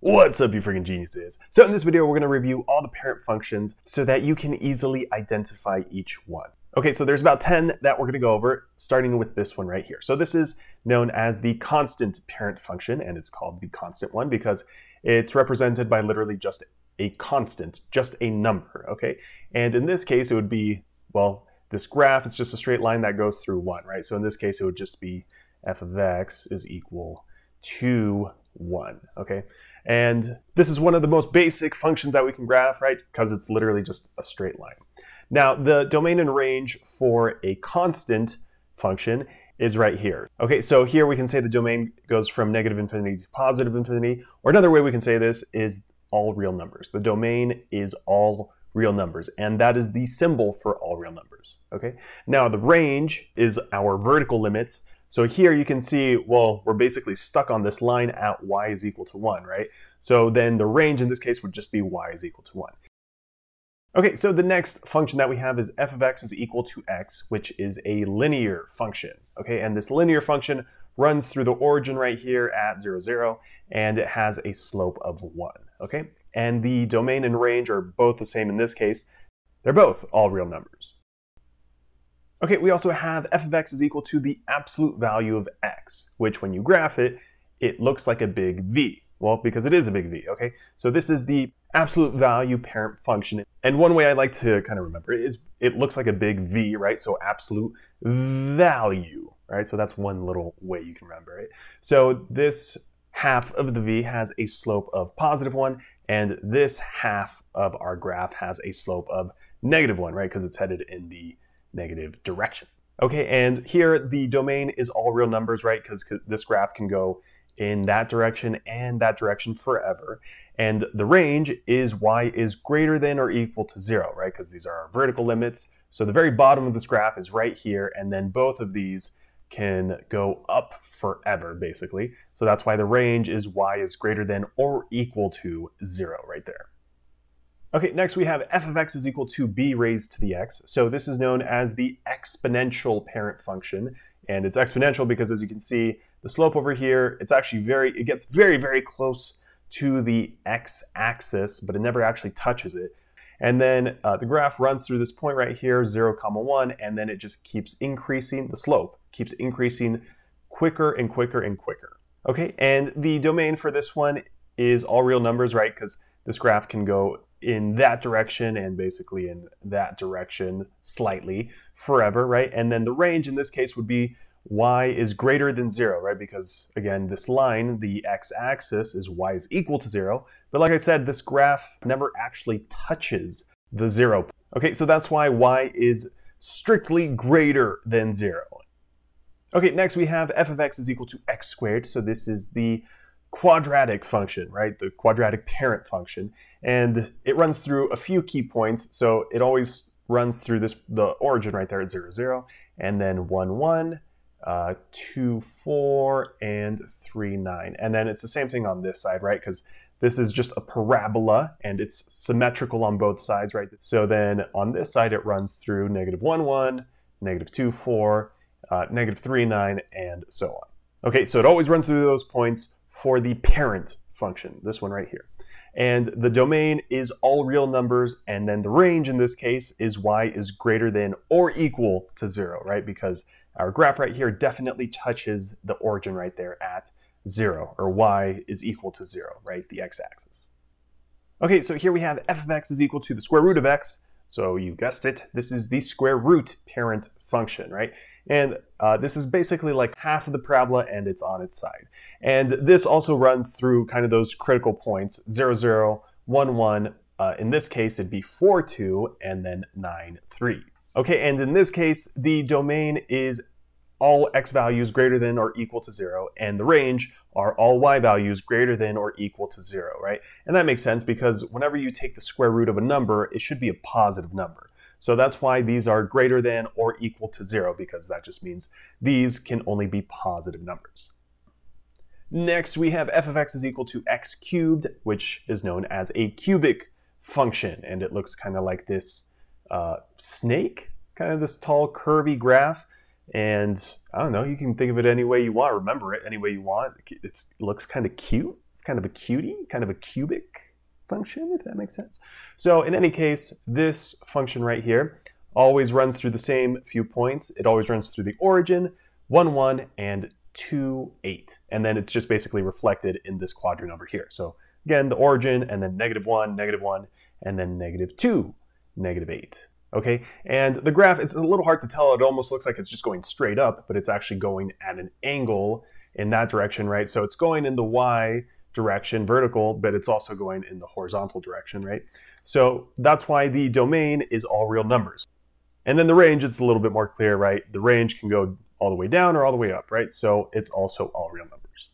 What's up, you freaking geniuses? So in this video, we're gonna review all the parent functions so that you can easily identify each one. Okay, so there's about 10 that we're gonna go over, starting with this one right here. So this is known as the constant parent function, and it's called the constant one because it's represented by literally just a constant, just a number, okay? And in this case, it would be, well, this graph, it's just a straight line that goes through one, right? So in this case, it would just be f of x is equal to 1, okay? And this is one of the most basic functions that we can graph, right? Because it's literally just a straight line. Now, the domain and range for a constant function is right here. Okay, so here we can say the domain goes from negative infinity to positive infinity, or another way we can say this is all real numbers. The domain is all real numbers, and that is the symbol for all real numbers, okay? Now, the range is our vertical limits. So here you can see, well, we're basically stuck on this line at y is equal to 1, right? So then the range in this case would just be y is equal to 1. Okay, so the next function that we have is f of x is equal to x, which is a linear function, okay? And this linear function runs through the origin right here at 0, 0, and it has a slope of 1, okay? And the domain and range are both the same in this case. They're both all real numbers. Okay, we also have f of x is equal to the absolute value of x, which when you graph it, it looks like a big V. Well, because it is a big V, okay? So this is the absolute value parent function. And one way I like to kind of remember it is it looks like a big V, right? So absolute value, right? So that's one little way you can remember it. So this half of the V has a slope of positive 1, and this half of our graph has a slope of negative 1, right? Because it's headed in the negative direction. Okay, and here the domain is all real numbers, right? Because this graph can go in that direction and that direction forever. And the range is y is greater than or equal to 0, right? Because these are our vertical limits. So the very bottom of this graph is right here, and then both of these can go up forever, basically. So that's why the range is y is greater than or equal to 0 right there. Okay, next we have f of x is equal to b raised to the x. So this is known as the exponential parent function. And it's exponential because, as you can see, the slope over here, it's actually it gets very, very close to the x-axis, but it never actually touches it. And then the graph runs through this point right here, 0, 1, and then it just keeps increasing. The slope keeps increasing quicker and quicker and quicker. Okay, and the domain for this one is all real numbers, right? Because this graph can go in that direction and basically in that direction slightly forever, right? And then the range in this case would be y is greater than 0, right? Because again, this line, the x-axis is y is equal to 0. But like I said, this graph never actually touches the 0. Okay, so that's why y is strictly greater than 0. Okay, next we have f of x is equal to x squared. So this is the quadratic function, right? The quadratic parent function. And it runs through a few key points. So it always runs through the origin right there at 0, 0, and then 1, 1, 2, 4, and 3, 9. And then it's the same thing on this side, right? Because this is just a parabola, and it's symmetrical on both sides, right? So then on this side, it runs through negative 1, 1, negative 2, 4, negative 3, 9, and so on. Okay, so it always runs through those points for the parent function, this one right here. And the domain is all real numbers, and then the range in this case is y is greater than or equal to 0, right? Because our graph right here definitely touches the origin right there at 0, or y is equal to 0, right? The x-axis. Okay, so here we have f of x is equal to the square root of x. So you guessed it, this is the square root parent function, right? And this is basically like half of the parabola, and it's on its side. And this also runs through kind of those critical points, 0, 0, 1, 1. In this case, it'd be 4, 2, and then 9, 3. Okay, and in this case, the domain is all x values greater than or equal to 0, and the range are all y values greater than or equal to 0, right? And that makes sense because whenever you take the square root of a number, it should be a positive number. So that's why these are greater than or equal to 0, because that just means these can only be positive numbers. Next, we have f of x is equal to x cubed, which is known as a cubic function. And it looks kind of like this snake, kind of this tall curvy graph. And I don't know, you can think of it any way you want, remember it any way you want. It looks kind of cute. It's kind of a cutie, kind of a cubic function, if that makes sense. So in any case, this function right here always runs through the same few points. It always runs through the origin, 1, 1, and 2, 8. And then it's just basically reflected in this quadrant over here. So again, the origin, and then negative 1, and then negative 2, negative 8. Okay, and the graph, it's a little hard to tell. It almost looks like it's just going straight up, but it's actually going at an angle in that direction, right? So it's going in the y direction, vertical, but it's also going in the horizontal direction, right? So that's why the domain is all real numbers. And then the range, it's a little bit more clear, right? The range can go all the way down or all the way up, right? So it's also all real numbers.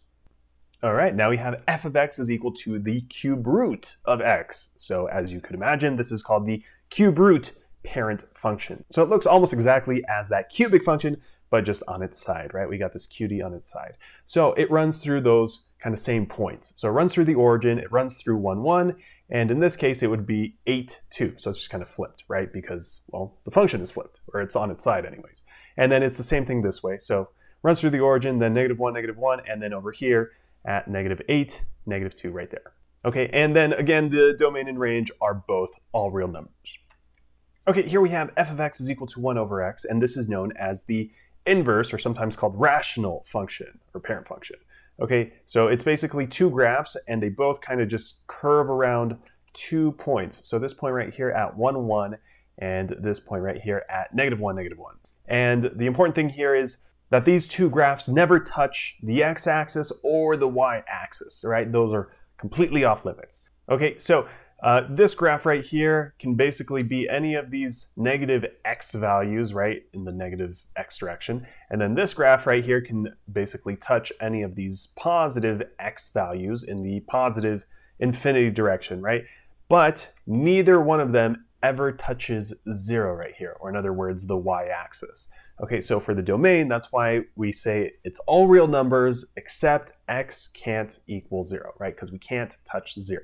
All right, now we have f of x is equal to the cube root of x. So as you could imagine, this is called the cube root parent function. So it looks almost exactly as that cubic function, but just on its side, right? We got this cutie on its side. So it runs through those kind of same points. So it runs through the origin, it runs through 1, 1, and in this case, it would be 8, 2. So it's just kind of flipped, right? Because, well, the function is flipped, or it's on its side anyways. And then it's the same thing this way. So runs through the origin, then negative 1, and then over here at negative 8, negative 2 right there. Okay, and then again, the domain and range are both all real numbers. Okay, here we have f of x is equal to 1 over x, and this is known as the inverse, or sometimes called rational function, or parent function. Okay, so it's basically two graphs, and they both kind of just curve around 2 points. So this point right here at 1, 1, and this point right here at negative 1, negative 1. And the important thing here is that these two graphs never touch the x-axis or the y-axis, right? Those are completely off limits. Okay, so this graph right here can basically be any of these negative x values, right, in the negative x direction. And then this graph right here can basically touch any of these positive x values in the positive infinity direction, right? But neither one of them ever touches 0 right here, or in other words, the y-axis. Okay, so for the domain, that's why we say it's all real numbers except x can't equal 0, right? Because we can't touch 0.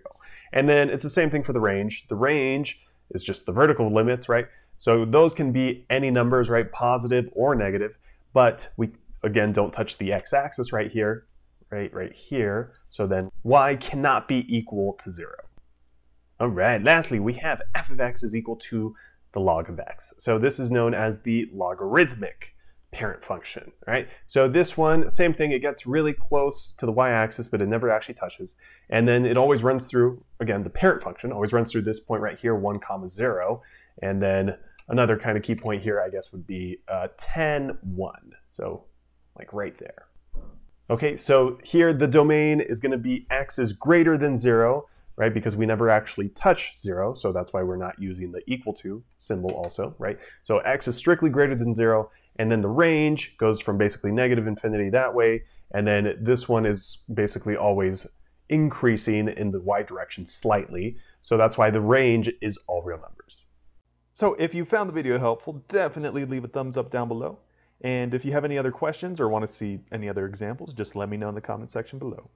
And then it's the same thing for the range. The range is just the vertical limits, right? So those can be any numbers, right? Positive or negative, but we, again, don't touch the x-axis right here, right here. So then y cannot be equal to 0. All right, lastly, we have f of x is equal to the log of x. So this is known as the logarithmic parent function, right? So this one, same thing, it gets really close to the y-axis, but it never actually touches. And then it always runs through, again, the parent function always runs through this point right here, 1, 0. And then another kind of key point here, I guess, would be 10, 1. So like right there. Okay, so here the domain is gonna be x is greater than 0, right? Because we never actually touch 0, so that's why we're not using the equal to symbol also, right? So x is strictly greater than 0, and then the range goes from basically negative infinity that way, and then this one is basically always increasing in the y direction slightly, so that's why the range is all real numbers. So if you found the video helpful, definitely leave a thumbs up down below, and if you have any other questions or want to see any other examples, just let me know in the comment section below.